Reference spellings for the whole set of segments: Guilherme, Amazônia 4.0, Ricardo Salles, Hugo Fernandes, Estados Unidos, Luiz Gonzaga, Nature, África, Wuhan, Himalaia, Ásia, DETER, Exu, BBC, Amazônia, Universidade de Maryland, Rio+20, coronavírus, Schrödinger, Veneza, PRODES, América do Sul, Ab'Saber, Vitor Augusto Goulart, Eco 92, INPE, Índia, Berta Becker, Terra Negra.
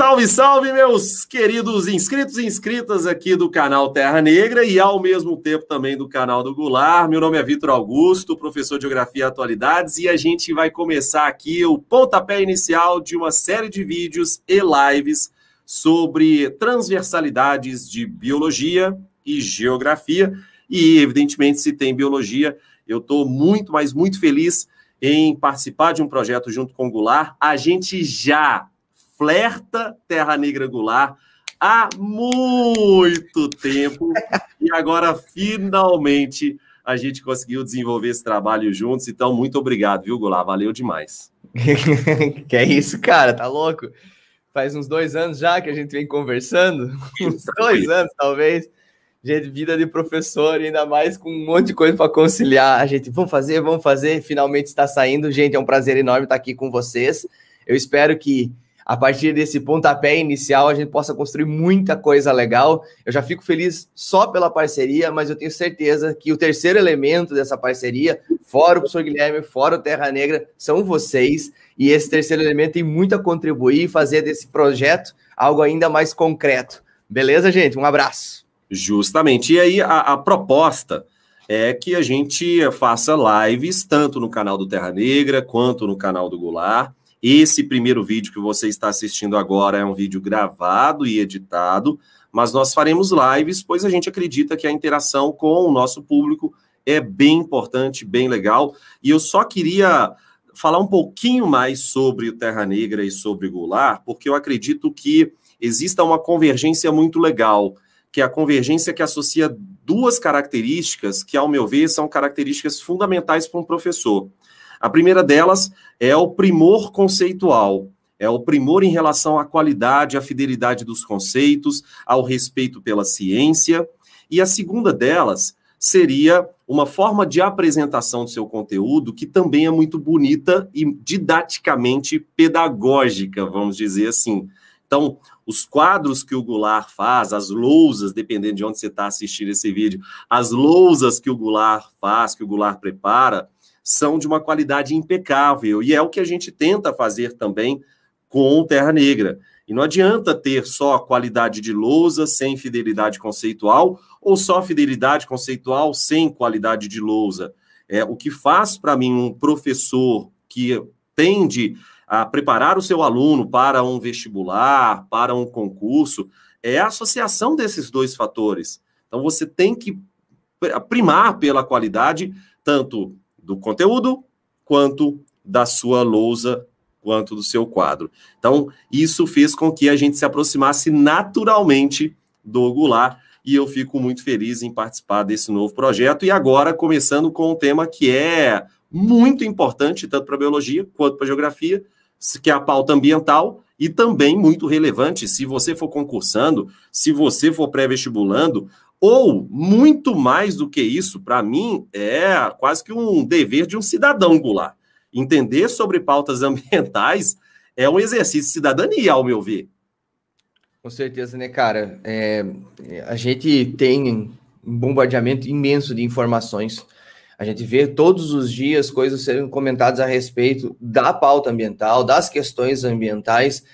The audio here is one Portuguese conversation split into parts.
Salve, salve, meus queridos inscritos e inscritas aqui do canal Terra Negra e, ao mesmo tempo, também do canal do Goulart. Meu nome é Vitor Augusto, professor de Geografia e Atualidades, e a gente vai começar aqui o pontapé inicial de uma série de vídeos e lives sobre transversalidades de biologia e geografia. E, evidentemente, se tem biologia, eu estou muito, mas muito feliz em participar de um projeto junto com o Goulart. A gente já flerta Terra Negra Goulart há muito tempo e agora finalmente a gente conseguiu desenvolver esse trabalho juntos, então muito obrigado, viu, Goulart? Valeu demais. Que é isso, cara, tá louco? Faz uns 2 anos já que a gente vem conversando, uns 2 anos talvez, gente, vida de professor, ainda mais com um monte de coisa para conciliar, a gente, vamos fazer, finalmente está saindo, gente, é um prazer enorme estar aqui com vocês, eu espero que a partir desse pontapé inicial, a gente possa construir muita coisa legal. Eu já fico feliz só pela parceria, mas eu tenho certeza que o terceiro elemento dessa parceria, fora o professor Guilherme, fora o Terra Negra, são vocês. E esse terceiro elemento tem muito a contribuir e fazer desse projeto algo ainda mais concreto. Beleza, gente? Um abraço. Justamente. E aí, a proposta é que a gente faça lives, tanto no canal do Terra Negra, quanto no canal do Goulart. Esse primeiro vídeo que você está assistindo agora é um vídeo gravado e editado, mas nós faremos lives, pois a gente acredita que a interação com o nosso público é bem importante, bem legal. E eu só queria falar um pouquinho mais sobre o Terra Negra e sobre o Goulart, porque eu acredito que exista uma convergência muito legal, que é a convergência que associa duas características que, ao meu ver, são características fundamentais para um professor. A primeira delas é o primor conceitual, é o primor em relação à qualidade, à fidelidade dos conceitos, ao respeito pela ciência. E a segunda delas seria uma forma de apresentação do seu conteúdo que também é muito bonita e didaticamente pedagógica, vamos dizer assim. Então, os quadros que o Goulart faz, as lousas, dependendo de onde você está assistindo esse vídeo, as lousas que o Goulart faz, que o Goulart prepara, são de uma qualidade impecável, e é o que a gente tenta fazer também com o Terra Negra. E não adianta ter só a qualidade de lousa sem fidelidade conceitual, ou só fidelidade conceitual sem qualidade de lousa. É, o que faz para mim um professor que tende a preparar o seu aluno para um vestibular, para um concurso, é a associação desses dois fatores. Então você tem que primar pela qualidade, tanto do conteúdo, quanto da sua lousa, quanto do seu quadro. Então, isso fez com que a gente se aproximasse naturalmente do Goulart, e eu fico muito feliz em participar desse novo projeto, e agora começando com um tema que é muito importante, tanto para a biologia, quanto para a geografia, que é a pauta ambiental, e também muito relevante, se você for concursando, se você for pré-vestibulando, ou, muito mais do que isso, para mim, é quase que um dever de um cidadão, Goulart. Entender sobre pautas ambientais é um exercício de cidadania, ao meu ver. Com certeza, né, cara? A gente tem um bombardeamento imenso de informações. A gente vê todos os dias coisas sendo comentadas a respeito da pauta ambiental, das questões ambientais,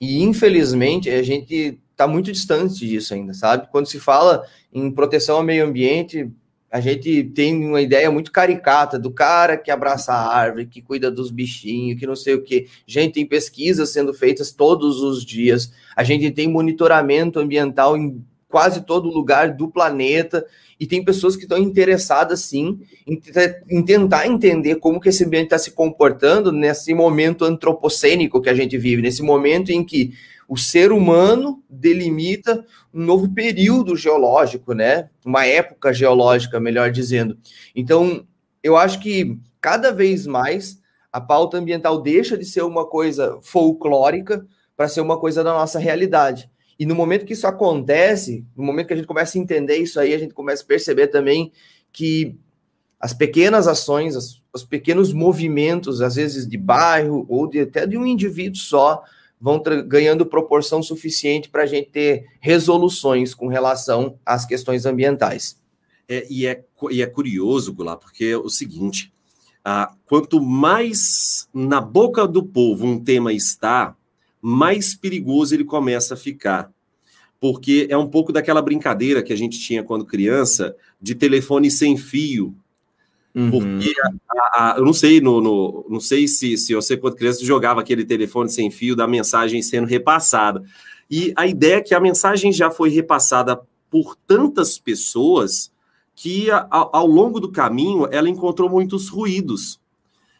e, infelizmente, a gente está muito distante disso ainda, sabe? Quando se fala em proteção ao meio ambiente, a gente tem uma ideia muito caricata do cara que abraça a árvore, que cuida dos bichinhos, que não sei o quê. Gente, tem pesquisas sendo feitas todos os dias. A gente tem monitoramento ambiental em quase todo lugar do planeta. E tem pessoas que estão interessadas, sim, em tentar entender como que esse ambiente está se comportando nesse momento antropocênico que a gente vive, nesse momento em que o ser humano delimita um novo período geológico, né? Uma época geológica, melhor dizendo. Então, eu acho que cada vez mais a pauta ambiental deixa de ser uma coisa folclórica para ser uma coisa da nossa realidade. E no momento que isso acontece, no momento que a gente começa a entender isso aí, a gente começa a perceber também que as pequenas ações, os pequenos movimentos, às vezes de bairro ou até de um indivíduo só, vão ganhando proporção suficiente para a gente ter resoluções com relação às questões ambientais. E é curioso, Goulart, porque é o seguinte, quanto mais na boca do povo um tema está, mais perigoso ele começa a ficar. Porque é um pouco daquela brincadeira que a gente tinha quando criança, de telefone sem fio. Uhum. Porque, eu não sei, não sei se você, quando criança, jogava aquele telefone sem fio da mensagem sendo repassada. E a ideia é que a mensagem já foi repassada por tantas pessoas que, ao longo do caminho, ela encontrou muitos ruídos.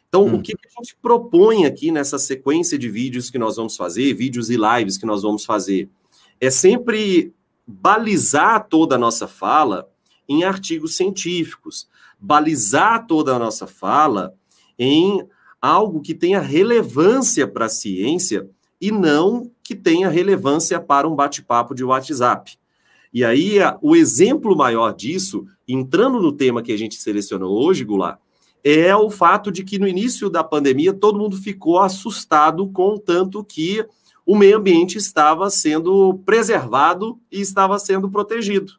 Então, o que a gente propõe aqui nessa sequência de vídeos que nós vamos fazer, vídeos e lives que nós vamos fazer, é sempre balizar toda a nossa fala em artigos científicos, balizar toda a nossa fala em algo que tenha relevância para a ciência e não que tenha relevância para um bate-papo de WhatsApp. E aí, o exemplo maior disso, entrando no tema que a gente selecionou hoje, Goulart, é o fato de que no início da pandemia todo mundo ficou assustado com o tanto que o meio ambiente estava sendo preservado e estava sendo protegido.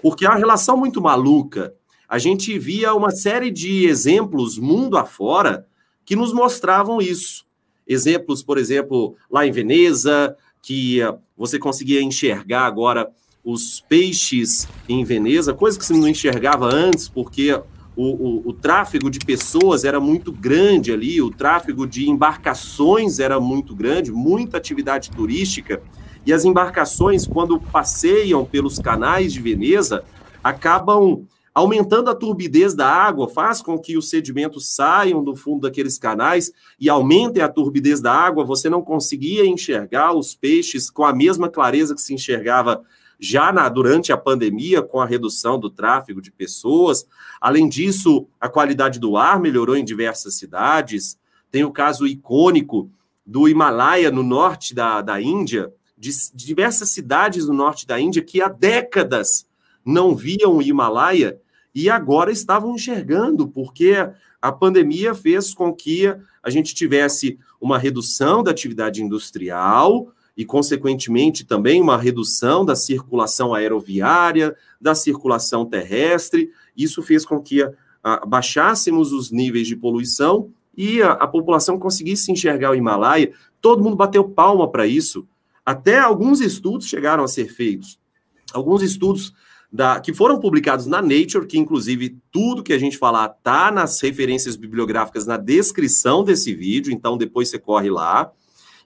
Porque é uma relação muito maluca. A gente via uma série de exemplos mundo afora que nos mostravam isso. Exemplos, por exemplo, lá em Veneza, que você conseguia enxergar agora os peixes em Veneza, coisa que você não enxergava antes, porque o tráfego de pessoas era muito grande ali, o tráfego de embarcações era muito grande, muita atividade turística, e as embarcações, quando passeiam pelos canais de Veneza, acabam aumentando a turbidez da água, faz com que os sedimentos saiam do fundo daqueles canais e aumentem a turbidez da água. Você não conseguia enxergar os peixes com a mesma clareza que se enxergava já durante a pandemia, com a redução do tráfego de pessoas. Além disso, a qualidade do ar melhorou em diversas cidades. Tem o caso icônico do Himalaia, no norte da Índia, de diversas cidades no norte da Índia que há décadas não viam o Himalaia e agora estavam enxergando, porque a pandemia fez com que a gente tivesse uma redução da atividade industrial e, consequentemente, também uma redução da circulação aeroviária, da circulação terrestre. Isso fez com que baixássemos os níveis de poluição e a população conseguisse enxergar o Himalaia. Todo mundo bateu palma para isso. Até alguns estudos chegaram a ser feitos. Alguns estudos que foram publicados na Nature, que, inclusive, tudo que a gente falar está nas referências bibliográficas na descrição desse vídeo, então depois você corre lá.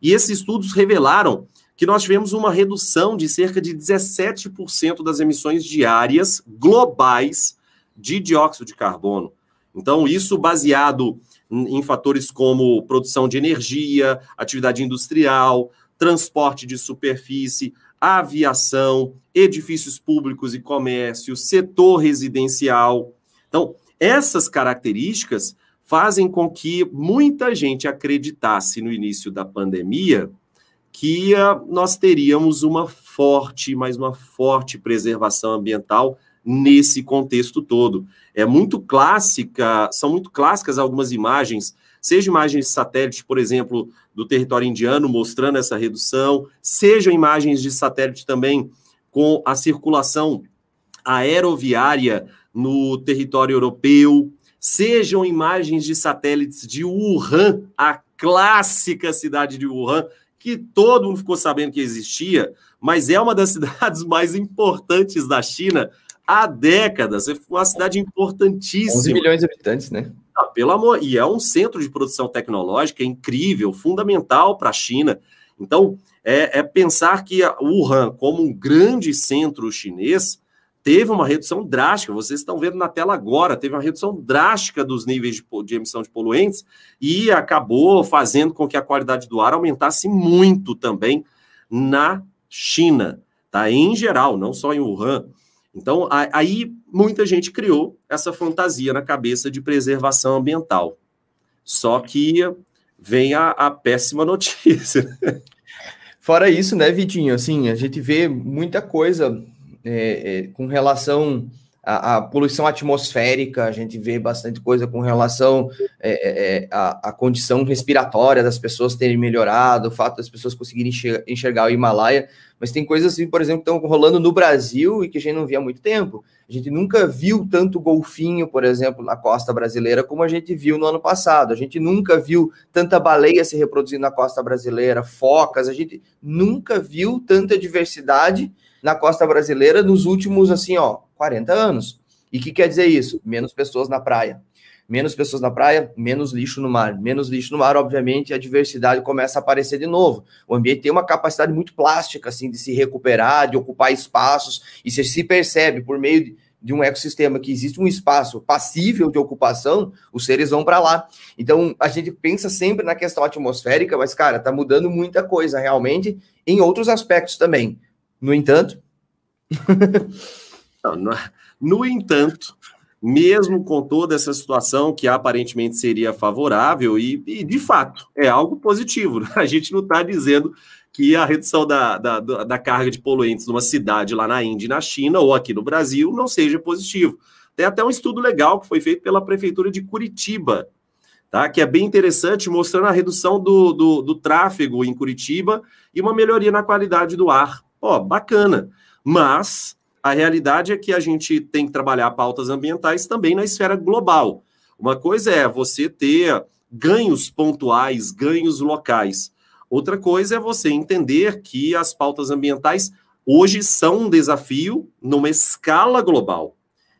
E esses estudos revelaram que nós tivemos uma redução de cerca de 17% das emissões diárias globais de dióxido de carbono. Então, isso baseado em fatores como produção de energia, atividade industrial, transporte de superfície, aviação, edifícios públicos e comércio, setor residencial. Então, essas características fazem com que muita gente acreditasse no início da pandemia que nós teríamos uma forte, mas uma forte preservação ambiental nesse contexto todo. É muito clássica, são muito clássicas algumas imagens, seja imagens de satélite, por exemplo, do território indiano mostrando essa redução, sejam imagens de satélite também com a circulação aeroviária no território europeu, sejam imagens de satélites de Wuhan, a clássica cidade de Wuhan, que todo mundo ficou sabendo que existia, mas é uma das cidades mais importantes da China há décadas. É uma cidade importantíssima. 11 milhões de habitantes, né? Ah, pelo amor, e é um centro de produção tecnológica incrível, fundamental para a China. Então, é pensar que a Wuhan, como um grande centro chinês, teve uma redução drástica, vocês estão vendo na tela agora, teve uma redução drástica dos níveis de emissão de poluentes e acabou fazendo com que a qualidade do ar aumentasse muito também na China, tá? Em geral, não só em Wuhan. Então, aí muita gente criou essa fantasia na cabeça de preservação ambiental. Só que vem a péssima notícia. Fora isso, né, Vitinho? Assim, a gente vê muita coisa... com relação à poluição atmosférica, a gente vê bastante coisa com relação à condição respiratória das pessoas terem melhorado, o fato das pessoas conseguirem enxergar o Himalaia, mas tem coisas assim, por exemplo, que estão rolando no Brasil e que a gente não via há muito tempo. A gente nunca viu tanto golfinho, por exemplo, na costa brasileira como a gente viu no ano passado. A gente nunca viu tanta baleia se reproduzindo na costa brasileira, focas. A gente nunca viu tanta diversidade na costa brasileira nos últimos, assim, 40 anos. E o que quer dizer isso? Menos pessoas na praia. Menos pessoas na praia, menos lixo no mar. Menos lixo no mar, obviamente, a diversidade começa a aparecer de novo. O ambiente tem uma capacidade muito plástica, assim, de se recuperar, de ocupar espaços, e você se percebe, por meio de um ecossistema, que existe um espaço passível de ocupação, os seres vão para lá. Então, a gente pensa sempre na questão atmosférica, mas, cara, tá mudando muita coisa, realmente, em outros aspectos também. No entanto... No entanto... mesmo com toda essa situação que aparentemente seria favorável, e de fato é algo positivo. A gente não está dizendo que a redução da carga de poluentes numa cidade lá na Índia e na China ou aqui no Brasil não seja positivo. Tem até um estudo legal que foi feito pela Prefeitura de Curitiba, tá? Que é bem interessante, mostrando a redução do tráfego em Curitiba e uma melhoria na qualidade do ar. Bacana, mas... a realidade é que a gente tem que trabalhar pautas ambientais também na esfera global. Uma coisa é você ter ganhos pontuais, ganhos locais. Outra coisa é você entender que as pautas ambientais hoje são um desafio numa escala global.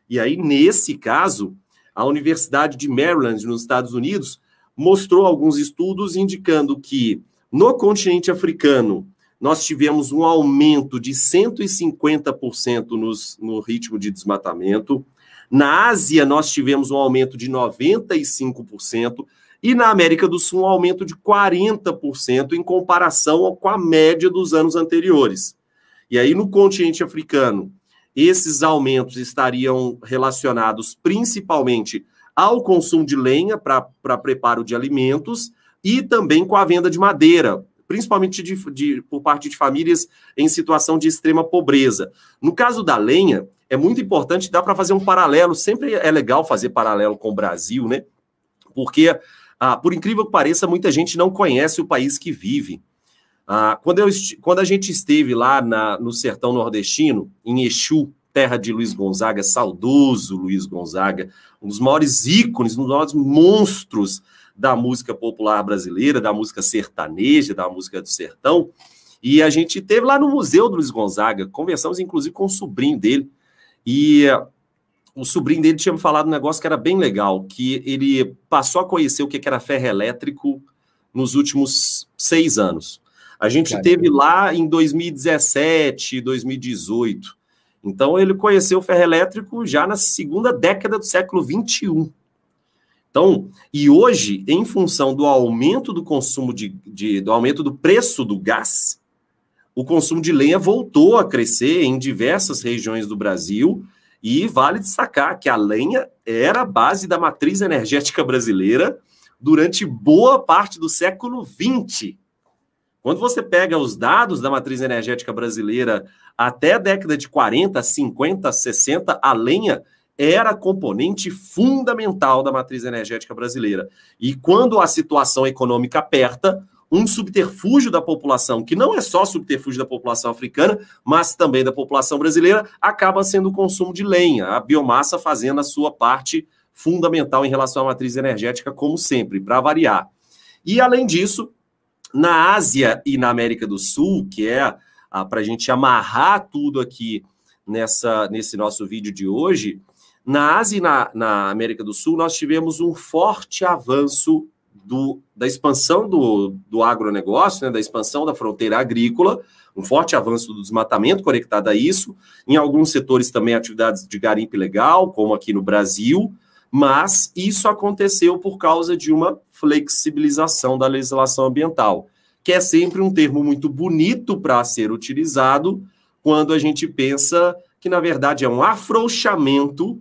E aí, nesse caso, a Universidade de Maryland, nos Estados Unidos, mostrou alguns estudos indicando que no continente africano, nós tivemos um aumento de 150% no ritmo de desmatamento. Na Ásia, nós tivemos um aumento de 95%. E na América do Sul, um aumento de 40% em comparação com a média dos anos anteriores. E aí, no continente africano, esses aumentos estariam relacionados principalmente ao consumo de lenha para preparo de alimentos e também com a venda de madeira, principalmente por parte de famílias em situação de extrema pobreza. No caso da lenha, é muito importante, dá para fazer um paralelo, sempre é legal fazer paralelo com o Brasil, né? Porque, por incrível que pareça, muita gente não conhece o país que vive. Quando a gente esteve lá no sertão nordestino, em Exu, terra de Luiz Gonzaga, saudoso Luiz Gonzaga, um dos maiores ícones, um dos maiores monstros da música popular brasileira, da música sertaneja, da música do sertão, e a gente esteve lá no Museu do Luiz Gonzaga, conversamos inclusive com o sobrinho dele, e o sobrinho dele tinha me falado um negócio que era bem legal, que ele passou a conhecer o que era ferro elétrico nos últimos 6 anos. A gente esteve lá em 2017, 2018, então ele conheceu o ferro elétrico já na segunda década do século XXI. Então, e hoje, em função do aumento do consumo do aumento do preço do gás, o consumo de lenha voltou a crescer em diversas regiões do Brasil, e vale destacar que a lenha era a base da matriz energética brasileira durante boa parte do século XX. Quando você pega os dados da matriz energética brasileira até a década de 40, 50, 60, a lenha era componente fundamental da matriz energética brasileira. E quando a situação econômica aperta, um subterfúgio da população, que não é só subterfúgio da população africana, mas também da população brasileira, acaba sendo o consumo de lenha, a biomassa fazendo a sua parte fundamental em relação à matriz energética, como sempre, para variar. E, além disso, na Ásia e na América do Sul, que é para a gente amarrar tudo aqui nesse nosso vídeo de hoje, na Ásia e na América do Sul, nós tivemos um forte avanço da expansão do agronegócio, né, da expansão da fronteira agrícola, um forte avanço do desmatamento conectado a isso, em alguns setores também atividades de garimpo ilegal, como aqui no Brasil, mas isso aconteceu por causa de uma flexibilização da legislação ambiental, que é sempre um termo muito bonito para ser utilizado quando a gente pensa que, na verdade, é um afrouxamento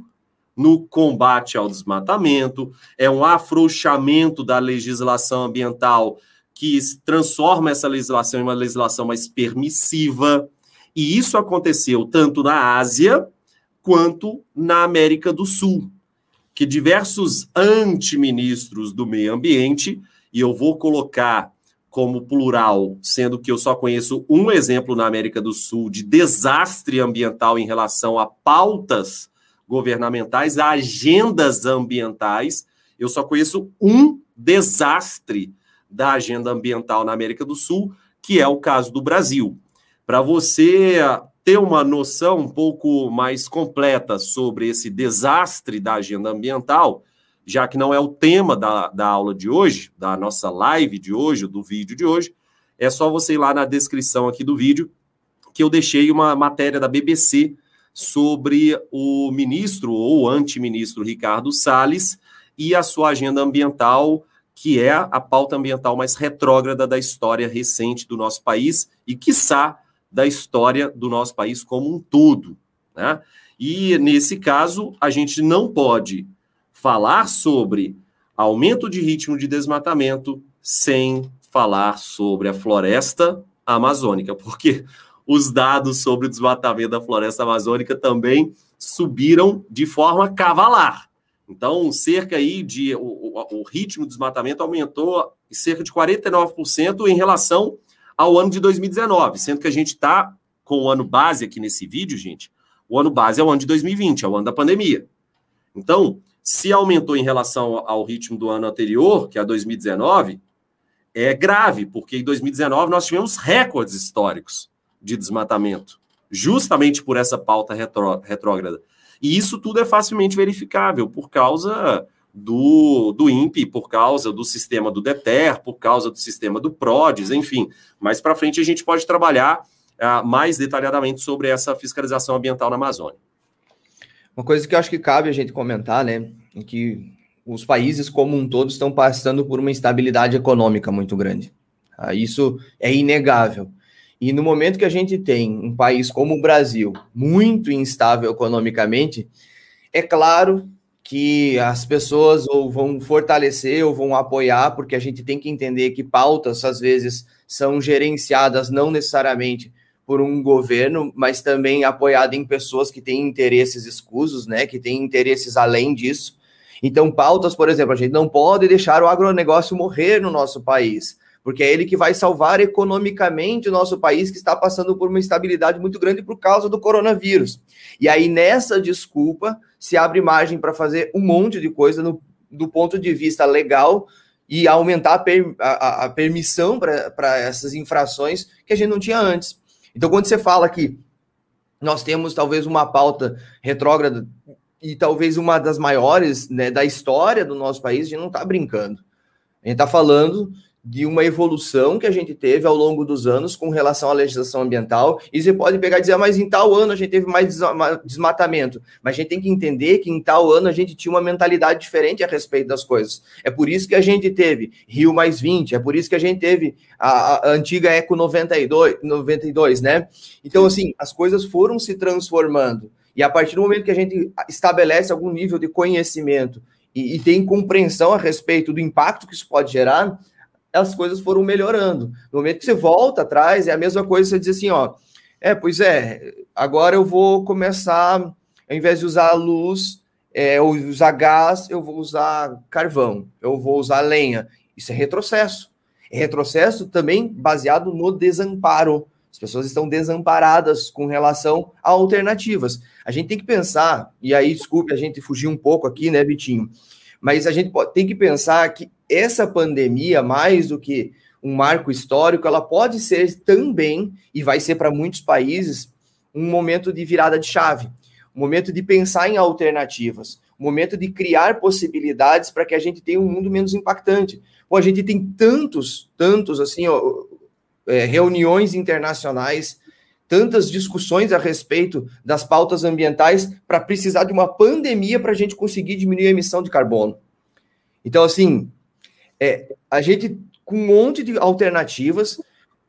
no combate ao desmatamento, é um afrouxamento da legislação ambiental que transforma essa legislação em uma legislação mais permissiva. E isso aconteceu tanto na Ásia quanto na América do Sul, que diversos antiministros do meio ambiente, e eu vou colocar como plural, sendo que eu só conheço um exemplo na América do Sul de desastre ambiental em relação a pautas governamentais, a agendas ambientais. Eu só conheço um desastre da agenda ambiental na América do Sul, que é o caso do Brasil. Para você ter uma noção um pouco mais completa sobre esse desastre da agenda ambiental, já que não é o tema da aula de hoje, da nossa live de hoje, do vídeo de hoje, é só você ir lá na descrição aqui do vídeo, que eu deixei uma matéria da BBC sobre o ministro ou antiministro Ricardo Salles e a sua agenda ambiental, que é a pauta ambiental mais retrógrada da história recente do nosso país e, quiçá, da história do nosso país como um todo, né? E, nesse caso, a gente não pode falar sobre aumento de ritmo de desmatamento sem falar sobre a floresta amazônica, porque os dados sobre o desmatamento da floresta amazônica também subiram de forma cavalar. Então, o ritmo de desmatamento aumentou cerca de 49% em relação ao ano de 2019, sendo que a gente está com o ano base aqui nesse vídeo, gente. O ano base é o ano de 2020, é o ano da pandemia. Então, se aumentou em relação ao ritmo do ano anterior, que é 2019, é grave, porque em 2019 nós tivemos recordes históricos de desmatamento, justamente por essa pauta retrógrada. E isso tudo é facilmente verificável por causa do INPE, por causa do sistema do DETER, por causa do sistema do PRODES, enfim. Mais para frente a gente pode trabalhar mais detalhadamente sobre essa fiscalização ambiental na Amazônia. Uma coisa que eu acho que cabe a gente comentar, né, é que os países como um todo estão passando por uma instabilidade econômica muito grande. Isso é inegável. E no momento que a gente tem um país como o Brasil, muito instável economicamente, é claro que as pessoas ou vão fortalecer ou vão apoiar, porque a gente tem que entender que pautas, às vezes, são gerenciadas não necessariamente por um governo, mas também apoiado em pessoas que têm interesses escusos, né, que têm interesses além disso. Então, pautas, por exemplo, a gente não pode deixar o agronegócio morrer no nosso país, porque é ele que vai salvar economicamente o nosso país, que está passando por uma instabilidade muito grande por causa do coronavírus. E aí, nessa desculpa, se abre margem para fazer um monte de coisa do ponto de vista legal, e aumentar a permissão para essas infrações que a gente não tinha antes. Então, quando você fala que nós temos talvez uma pauta retrógrada e talvez uma das maiores, né, da história do nosso país, a gente não está brincando. A gente está falando de uma evolução que a gente teve ao longo dos anos com relação à legislação ambiental, e você pode pegar e dizer, mas em tal ano a gente teve mais desmatamento, mas a gente tem que entender que em tal ano a gente tinha uma mentalidade diferente a respeito das coisas. É por isso que a gente teve Rio+20, é por isso que a gente teve a antiga Eco 92, né? Então, assim, as coisas foram se transformando, e a partir do momento que a gente estabelece algum nível de conhecimento e tem compreensão a respeito do impacto que isso pode gerar, as coisas foram melhorando. No momento que você volta atrás, é a mesma coisa você dizer assim, ó, agora eu vou começar, ao invés de usar luz, ou usar gás, eu vou usar carvão, eu vou usar lenha. Isso é retrocesso. É retrocesso também baseado no desamparo. As pessoas estão desamparadas com relação a alternativas. A gente tem que pensar, e aí, desculpe, a gente fugiu um pouco aqui, né, Bitinho? Mas a gente tem que pensar que essa pandemia, mais do que um marco histórico, ela pode ser também, e vai ser para muitos países, um momento de virada de chave, um momento de pensar em alternativas, um momento de criar possibilidades para que a gente tenha um mundo menos impactante. Pô, a gente tem tantos assim, reuniões internacionais, tantas discussões a respeito das pautas ambientais para precisar de uma pandemia para a gente conseguir diminuir a emissão de carbono. Então, assim, a gente com um monte de alternativas,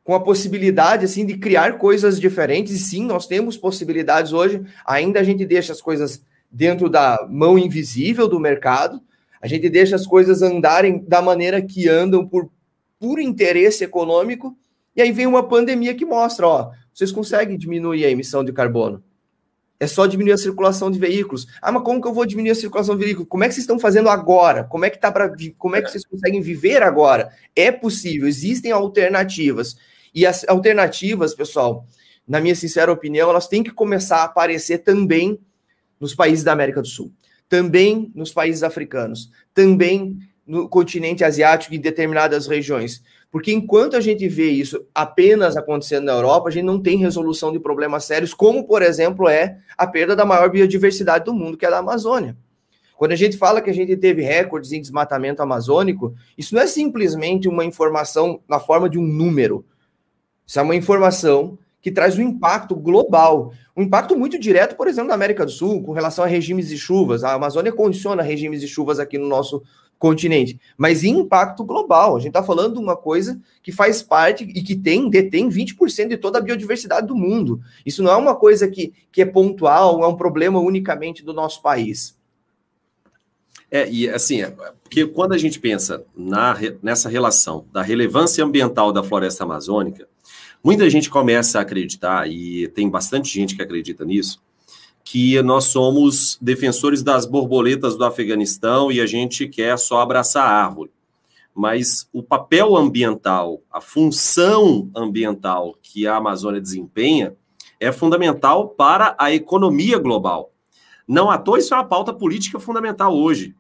com a possibilidade, assim, de criar coisas diferentes, e sim, nós temos possibilidades hoje, ainda a gente deixa as coisas dentro da mão invisível do mercado, a gente deixa as coisas andarem da maneira que andam por puro interesse econômico, e aí vem uma pandemia que mostra, ó, vocês conseguem diminuir a emissão de carbono. É só diminuir a circulação de veículos. Ah, mas como que eu vou diminuir a circulação de veículos? Como é que vocês estão fazendo agora? Como é que vocês conseguem viver agora? É possível, existem alternativas. E as alternativas, pessoal, na minha sincera opinião, elas têm que começar a aparecer também nos países da América do Sul, também nos países africanos, também no continente asiático, em determinadas regiões. Porque enquanto a gente vê isso apenas acontecendo na Europa, a gente não tem resolução de problemas sérios, como, por exemplo, é a perda da maior biodiversidade do mundo, que é a da Amazônia. Quando a gente fala que a gente teve recordes em desmatamento amazônico, isso não é simplesmente uma informação na forma de um número. Isso é uma informação que traz um impacto global, um impacto muito direto, por exemplo, na América do Sul, com relação a regimes de chuvas. A Amazônia condiciona regimes de chuvas aqui no nosso continente, mas em impacto global. A gente está falando de uma coisa que faz parte e que detém 20% de toda a biodiversidade do mundo. Isso não é uma coisa que é pontual, é um problema unicamente do nosso país. Porque quando a gente pensa nessa relação da relevância ambiental da floresta amazônica, muita gente começa a acreditar, e tem bastante gente que acredita nisso, que nós somos defensores das borboletas do Afeganistão e a gente quer só abraçar a árvore. Mas o papel ambiental, a função ambiental que a Amazônia desempenha é fundamental para a economia global. Não à toa, isso é uma pauta política fundamental hoje.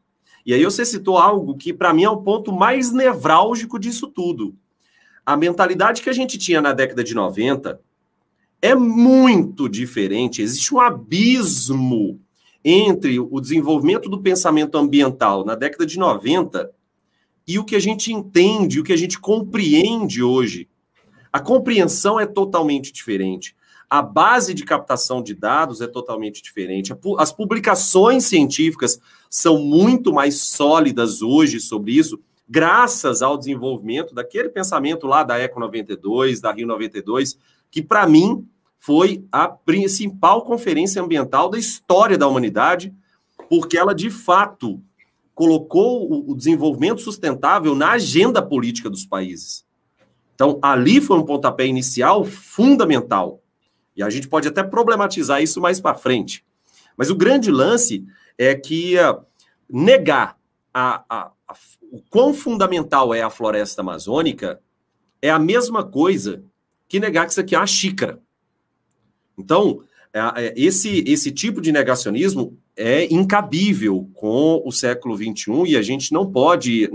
E aí você citou algo que, para mim, é o ponto mais nevrálgico disso tudo. A mentalidade que a gente tinha na década de 90... é muito diferente, existe um abismo entre o desenvolvimento do pensamento ambiental na década de 90 e o que a gente entende, o que a gente compreende hoje. A compreensão é totalmente diferente, a base de captação de dados é totalmente diferente, as publicações científicas são muito mais sólidas hoje sobre isso, graças ao desenvolvimento daquele pensamento lá da Eco 92, da Rio 92, que para mim foi a principal conferência ambiental da história da humanidade, porque ela, de fato, colocou o desenvolvimento sustentável na agenda política dos países. Então, ali foi um pontapé inicial fundamental. E a gente pode até problematizar isso mais para frente. Mas o grande lance é que negar o quão fundamental é a floresta amazônica é a mesma coisa que negar que isso aqui é uma xícara. Então, esse tipo de negacionismo é incabível com o século XXI e a gente não pode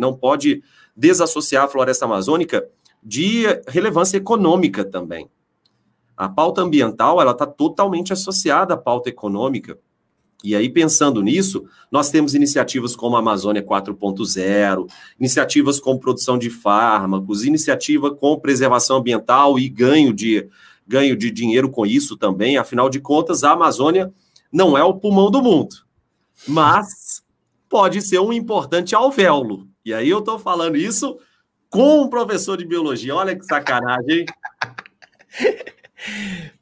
desassociar a floresta amazônica de relevância econômica também. A pauta ambiental ela está totalmente associada à pauta econômica. E aí, pensando nisso, nós temos iniciativas como a Amazônia 4.0, iniciativas com produção de fármacos, iniciativa com preservação ambiental e ganho de dinheiro com isso também. Afinal de contas, a Amazônia não é o pulmão do mundo, mas pode ser um importante alvéolo. E aí eu estou falando isso com um professor de biologia. Olha que sacanagem, hein?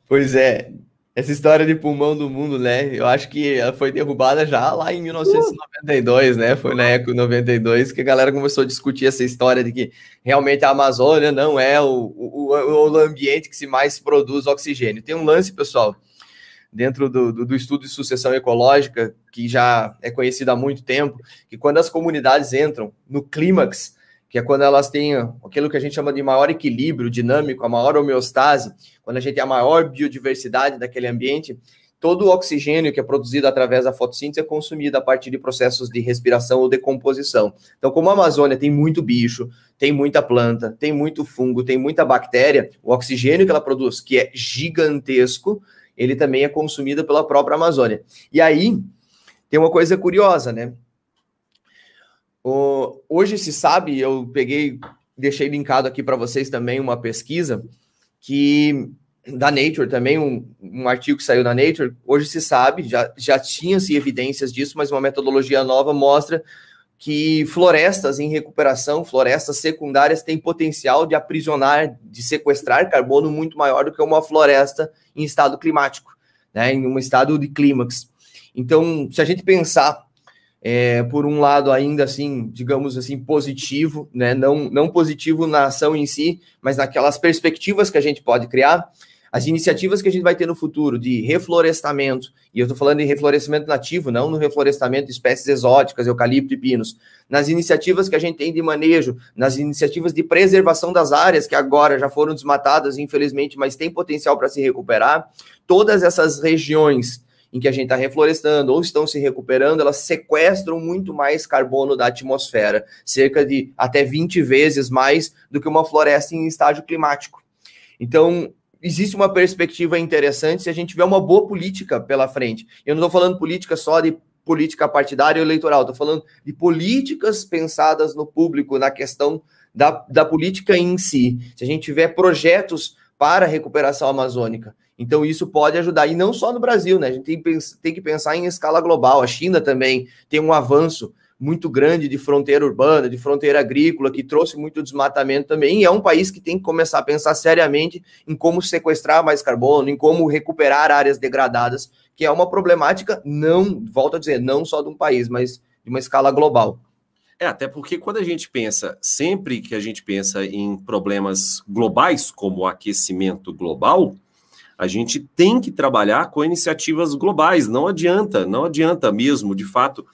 Pois é. Essa história de pulmão do mundo, né? Eu acho que ela foi derrubada já lá em 1992, né? Foi na Eco 92 que a galera começou a discutir essa história de que realmente a Amazônia não é o ambiente que se mais produz oxigênio. Tem um lance, pessoal, dentro do estudo de sucessão ecológica, que já é conhecido há muito tempo, que quando as comunidades entram no clímax, que é quando elas têm aquilo que a gente chama de maior equilíbrio dinâmico, a maior homeostase, quando a gente tem a maior biodiversidade daquele ambiente, todo o oxigênio que é produzido através da fotossíntese é consumido a partir de processos de respiração ou decomposição. Então, como a Amazônia tem muito bicho, tem muita planta, tem muito fungo, tem muita bactéria, o oxigênio que ela produz, que é gigantesco, ele também é consumido pela própria Amazônia. E aí, tem uma coisa curiosa, né? Hoje se sabe, eu deixei linkado aqui para vocês também uma pesquisa que da Nature também, um artigo que saiu na Nature, hoje se sabe, já tinha-se evidências disso, mas uma metodologia nova mostra que florestas em recuperação, florestas secundárias têm potencial de aprisionar, de sequestrar carbono muito maior do que uma floresta em estado climático, né, em um estado de clímax. Então, se a gente pensar por um lado ainda assim, digamos assim, positivo, né? Não positivo na ação em si, mas naquelas perspectivas que a gente pode criar, As iniciativas que a gente vai ter no futuro de reflorestamento, e eu estou falando de reflorestamento nativo, não no reflorestamento de espécies exóticas, eucalipto e pinos, nas iniciativas que a gente tem de manejo, nas iniciativas de preservação das áreas que agora já foram desmatadas, infelizmente, mas tem potencial para se recuperar, todas essas regiões em que a gente está reflorestando ou estão se recuperando, elas sequestram muito mais carbono da atmosfera, cerca de até 20 vezes mais do que uma floresta em estágio climático. Então, existe uma perspectiva interessante se a gente tiver uma boa política pela frente. Eu não estou falando política só de política partidária ou eleitoral, estou falando de políticas pensadas no público, na questão da política em si. Se a gente tiver projetos para a recuperação amazônica. Então, isso pode ajudar. E não só no Brasil, né? A gente tem que pensar em escala global. A China também tem um avanço muito grande de fronteira urbana, de fronteira agrícola, que trouxe muito desmatamento também, e é um país que tem que começar a pensar seriamente em como sequestrar mais carbono, em como recuperar áreas degradadas, que é uma problemática, não, volto a dizer, não só de um país, mas de uma escala global. É, até porque quando a gente pensa, sempre que a gente pensa em problemas globais, como o aquecimento global, a gente tem que trabalhar com iniciativas globais, não adianta mesmo, de fato,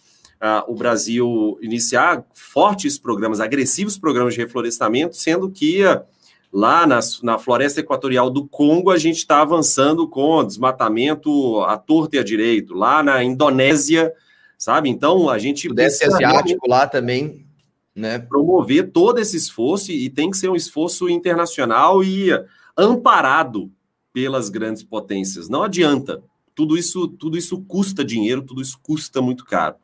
o Brasil iniciar fortes programas, agressivos programas de reflorestamento, sendo que lá na floresta equatorial do Congo a gente está avançando com desmatamento à torta e à direita, lá na Indonésia, sabe? Então a gente precisa asiático lá também, né? Promover todo esse esforço, e tem que ser um esforço internacional e amparado pelas grandes potências. Não adianta. Tudo isso custa dinheiro, tudo isso custa muito caro.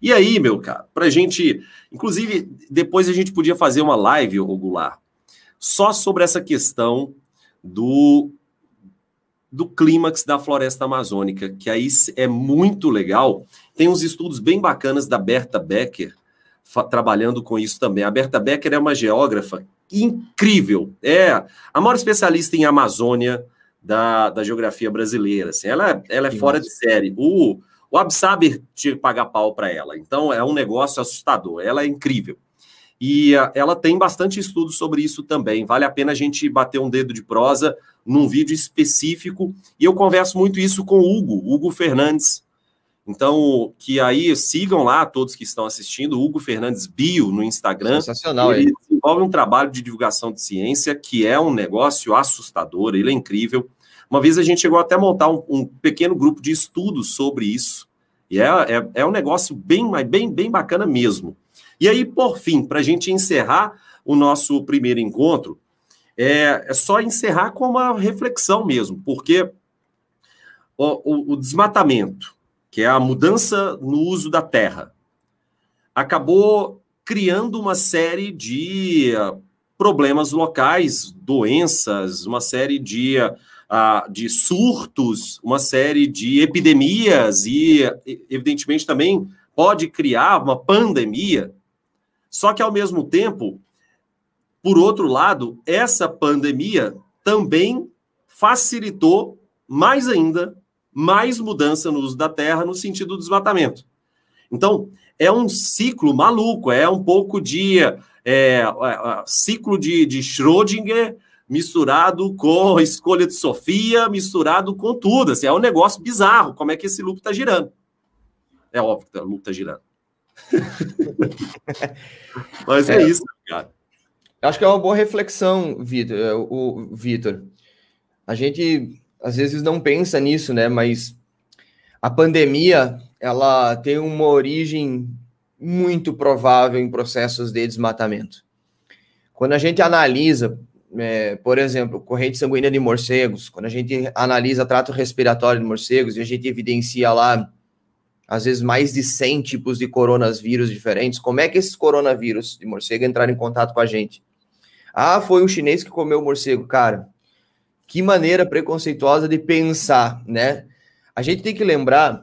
E aí, meu caro, pra gente... Inclusive, depois a gente podia fazer uma live, Goulart, só sobre essa questão do clímax da floresta amazônica, que aí é muito legal. Tem uns estudos bem bacanas da Berta Becker, trabalhando com isso também. A Berta Becker é uma geógrafa incrível. É a maior especialista em Amazônia da geografia brasileira. Assim, ela é fora de série. O Ab'Saber tinha que pagar pau para ela. Então, é um negócio assustador. Ela é incrível. E ela tem bastante estudo sobre isso também. Vale a pena a gente bater um dedo de prosa num vídeo específico. E eu converso muito isso com o Hugo Fernandes. Então, que aí sigam lá todos que estão assistindo. Hugo Fernandes Bio no Instagram. Sensacional, ele desenvolve um trabalho de divulgação de ciência que é um negócio assustador. Ele é incrível. Uma vez a gente chegou até a montar um pequeno grupo de estudos sobre isso. E é um negócio bem bacana mesmo. E aí, por fim, para a gente encerrar o nosso primeiro encontro, é só encerrar com uma reflexão mesmo, porque o desmatamento, que é a mudança no uso da terra, acabou criando uma série de problemas locais, doenças, uma série de surtos, uma série de epidemias e, evidentemente, também pode criar uma pandemia. Só que, ao mesmo tempo, por outro lado, essa pandemia também facilitou mais ainda, mais mudança no uso da terra no sentido do desmatamento. Então, é um ciclo maluco, é um pouco de ciclo de Schrödinger, misturado com a escolha de Sofia, misturado com tudo. Assim, é um negócio bizarro, como é que esse loop está girando. É óbvio que o loop está girando. Mas é isso, cara. Eu acho que é uma boa reflexão, Vitor. A gente, às vezes, não pensa nisso, né? Mas a pandemia, ela tem uma origem muito provável em processos de desmatamento. Quando a gente analisa... por exemplo, corrente sanguínea de morcegos, quando a gente analisa trato respiratório de morcegos e a gente evidencia lá, às vezes, mais de 100 tipos de coronavírus diferentes, como é que esses coronavírus de morcego entraram em contato com a gente? Ah, foi um chinês que comeu o morcego. Cara, que maneira preconceituosa de pensar, né? A gente tem que lembrar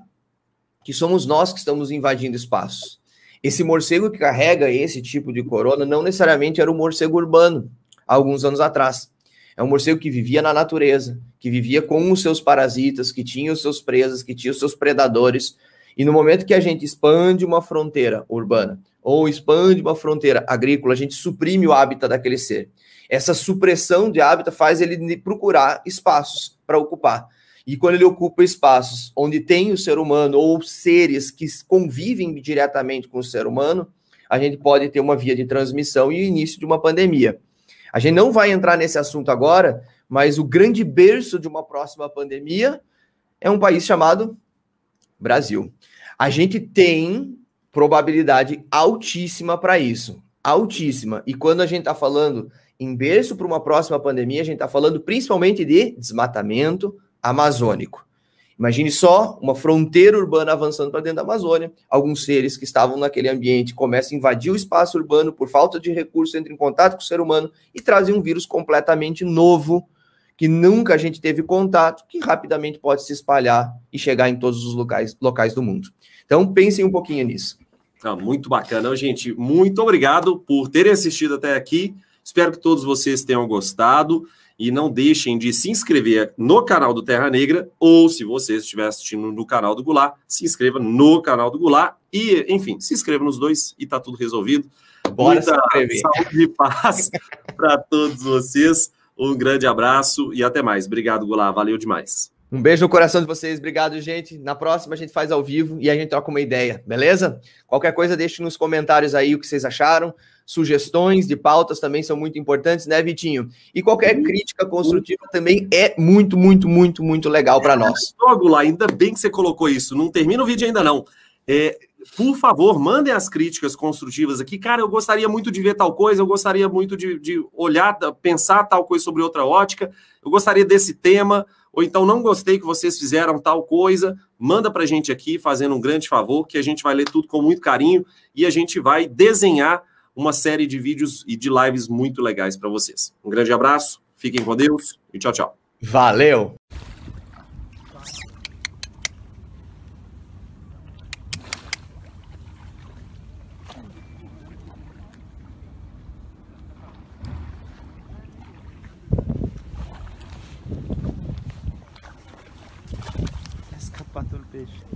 que somos nós que estamos invadindo espaços. Esse morcego que carrega esse tipo de corona não necessariamente era um morcego urbano, há alguns anos atrás. É um morcego que vivia na natureza, que vivia com os seus parasitas, que tinha os seus presos, que tinha os seus predadores, E no momento que a gente expande uma fronteira urbana ou expande uma fronteira agrícola, a gente suprime o hábitat daquele ser. Essa supressão de hábitat faz ele procurar espaços para ocupar. E quando ele ocupa espaços onde tem o ser humano ou seres que convivem diretamente com o ser humano, a gente pode ter uma via de transmissão e o início de uma pandemia. A gente não vai entrar nesse assunto agora, mas o grande berço de uma próxima pandemia é um país chamado Brasil. A gente tem probabilidade altíssima para isso, altíssima. E quando a gente está falando em berço para uma próxima pandemia, a gente está falando principalmente de desmatamento amazônico. Imagine só uma fronteira urbana avançando para dentro da Amazônia, alguns seres que estavam naquele ambiente começam a invadir o espaço urbano por falta de recursos, entram em contato com o ser humano e trazem um vírus completamente novo, que nunca a gente teve contato, que rapidamente pode se espalhar e chegar em todos os locais do mundo. Então, pensem um pouquinho nisso. Ah, muito bacana, gente. Muito obrigado por terem assistido até aqui. Espero que todos vocês tenham gostado e não deixem de se inscrever no canal do Terra Negra ou, se você estiver assistindo no canal do Goulart, se inscreva no canal do Goulart e, enfim, se inscreva nos dois e tá tudo resolvido. Bora se inscrever. Saúde e paz para todos vocês. Um grande abraço e até mais. Obrigado, Goulart. Valeu demais. Um beijo no coração de vocês. Obrigado, gente. Na próxima a gente faz ao vivo e a gente troca uma ideia, beleza? Qualquer coisa, deixe nos comentários aí o que vocês acharam. Sugestões de pautas também são muito importantes, né, Vitinho? E qualquer crítica construtiva também é muito, muito, muito, muito legal para nós. Goulart, ainda bem que você colocou isso. Não termina o vídeo ainda, não. Por favor, mandem as críticas construtivas aqui. Cara, eu gostaria muito de ver tal coisa, eu gostaria muito de olhar, pensar tal coisa sobre outra ótica, eu gostaria desse tema, ou então não gostei que vocês fizeram tal coisa. Manda pra gente aqui, fazendo um grande favor, que a gente vai ler tudo com muito carinho e a gente vai desenhar uma série de vídeos e de lives muito legais para vocês. Um grande abraço, fiquem com Deus e tchau, tchau. Valeu! Peixe.